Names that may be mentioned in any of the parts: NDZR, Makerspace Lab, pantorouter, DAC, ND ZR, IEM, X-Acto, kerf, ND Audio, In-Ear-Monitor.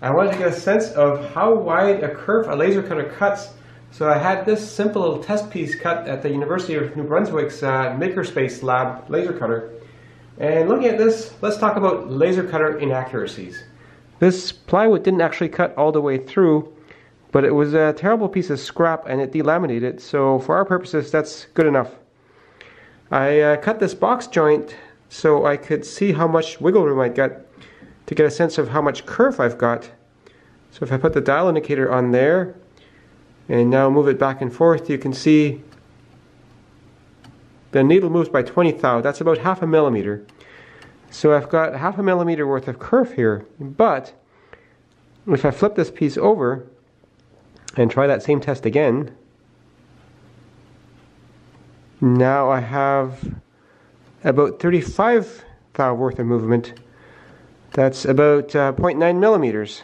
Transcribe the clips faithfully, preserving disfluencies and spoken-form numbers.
I wanted to get a sense of how wide a kerf a laser cutter cuts, so I had this simple little test piece cut at the University of New Brunswick's uh, Makerspace Lab laser cutter. And looking at this, let's talk about laser cutter inaccuracies. This plywood didn't actually cut all the way through, but it was a terrible piece of scrap and it delaminated, so for our purposes that's good enough. I uh, cut this box joint so I could see how much wiggle room I got to get a sense of how much kerf I've got. So if I put the dial indicator on there and now move it back and forth, you can see the needle moves by twenty thou. That's about half a millimeter. So I've got half a millimeter worth of kerf here, but if I flip this piece over and try that same test again, now I have about thirty-five thou worth of movement. That's about uh, zero point nine millimeters.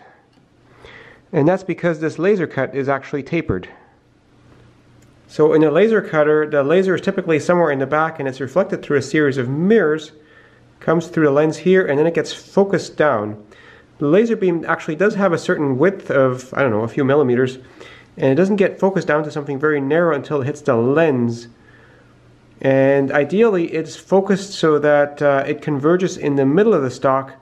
And that's because this laser cut is actually tapered. So in a laser cutter, the laser is typically somewhere in the back and it's reflected through a series of mirrors, comes through the lens here, and then it gets focused down. The laser beam actually does have a certain width of, I don't know, a few millimeters, and it doesn't get focused down to something very narrow until it hits the lens. And ideally it's focused so that uh, it converges in the middle of the stock,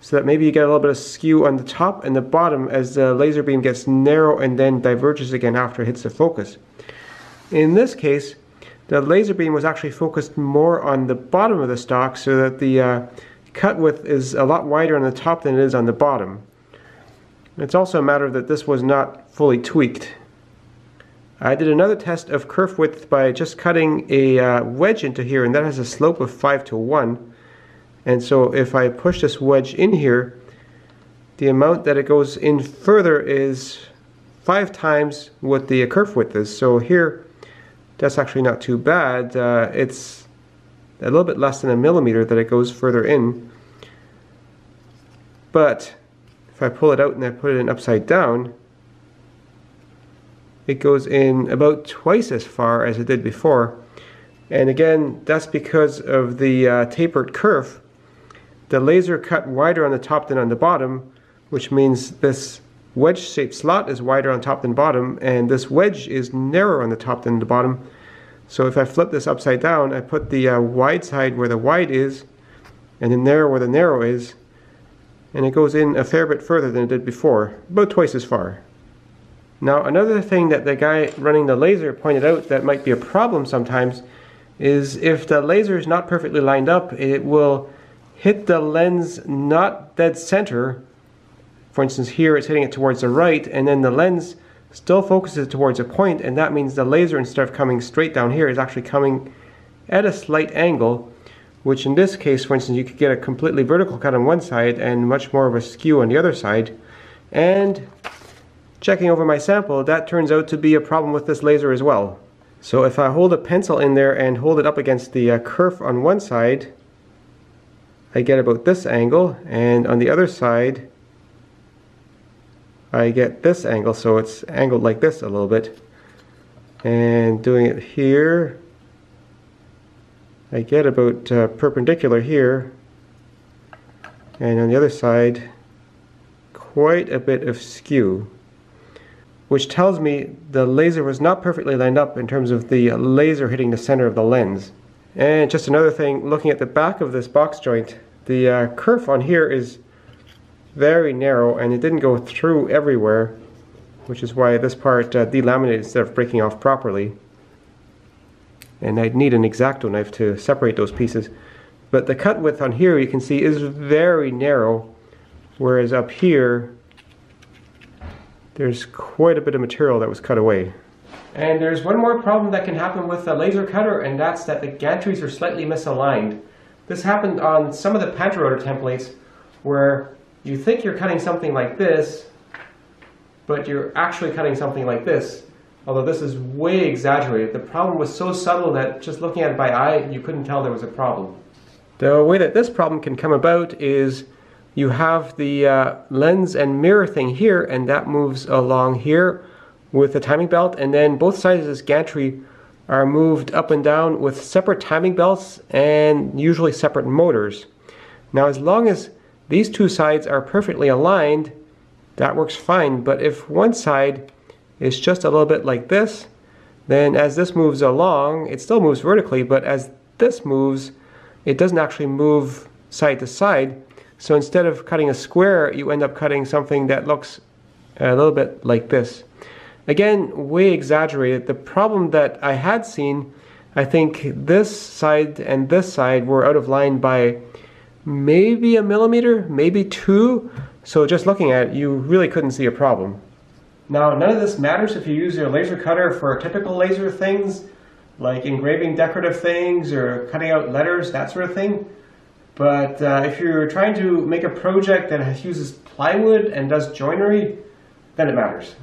so that maybe you get a little bit of skew on the top and the bottom as the laser beam gets narrow and then diverges again after it hits the focus. In this case, the laser beam was actually focused more on the bottom of the stock, so that the uh, cut width is a lot wider on the top than it is on the bottom. It's also a matter that this was not fully tweaked. I did another test of kerf width by just cutting a uh, wedge into here, and that has a slope of five to one. And so if I push this wedge in here, the amount that it goes in further is five times what the kerf width is. So here, that's actually not too bad. Uh, it's a little bit less than a millimeter that it goes further in. But if I pull it out and I put it in upside down, it goes in about twice as far as it did before. And again, that's because of the uh, tapered kerf. The laser cut wider on the top than on the bottom, which means this wedge-shaped slot is wider on top than bottom, and this wedge is narrower on the top than the bottom. So if I flip this upside down, I put the uh, wide side where the wide is, and the narrow where the narrow is, and it goes in a fair bit further than it did before, about twice as far. Now another thing that the guy running the laser pointed out that might be a problem sometimes is if the laser is not perfectly lined up, it will hit the lens not dead center. For instance, here it's hitting it towards the right, and then the lens still focuses it towards a point, and that means the laser, instead of coming straight down here, is actually coming at a slight angle, which in this case, for instance, you could get a completely vertical cut on one side and much more of a skew on the other side. And checking over my sample, that turns out to be a problem with this laser as well. So if I hold a pencil in there and hold it up against the uh, kerf on one side, I get about this angle, and on the other side I get this angle, so it's angled like this a little bit. And doing it here, I get about uh, perpendicular here, and on the other side quite a bit of skew, which tells me the laser was not perfectly lined up in terms of the laser hitting the center of the lens. And just another thing, looking at the back of this box joint, the uh, kerf on here is very narrow and it didn't go through everywhere, which is why this part uh, delaminated instead of breaking off properly. And I'd need an X-Acto knife to separate those pieces. But the cut width on here, you can see, is very narrow, whereas up here there's quite a bit of material that was cut away. And there's one more problem that can happen with a laser cutter, and that's that the gantries are slightly misaligned. This happened on some of the pantorouter templates, where you think you're cutting something like this, but you're actually cutting something like this. Although this is way exaggerated. The problem was so subtle that just looking at it by eye, you couldn't tell there was a problem. The way that this problem can come about is you have the uh, lens and mirror thing here, and that moves along here with the timing belt, and then both sides of this gantry are moved up and down with separate timing belts and usually separate motors. Now as long as these two sides are perfectly aligned, that works fine. But if one side is just a little bit like this, then as this moves along, it still moves vertically, but as this moves, it doesn't actually move side to side. So instead of cutting a square, you end up cutting something that looks a little bit like this. Again, way exaggerated. The problem that I had seen, I think this side and this side were out of line by maybe a millimeter, maybe two. So just looking at it, you really couldn't see a problem. Now, none of this matters if you use your laser cutter for typical laser things, like engraving decorative things or cutting out letters, that sort of thing. But uh, if you're trying to make a project that uses plywood and does joinery, then it matters.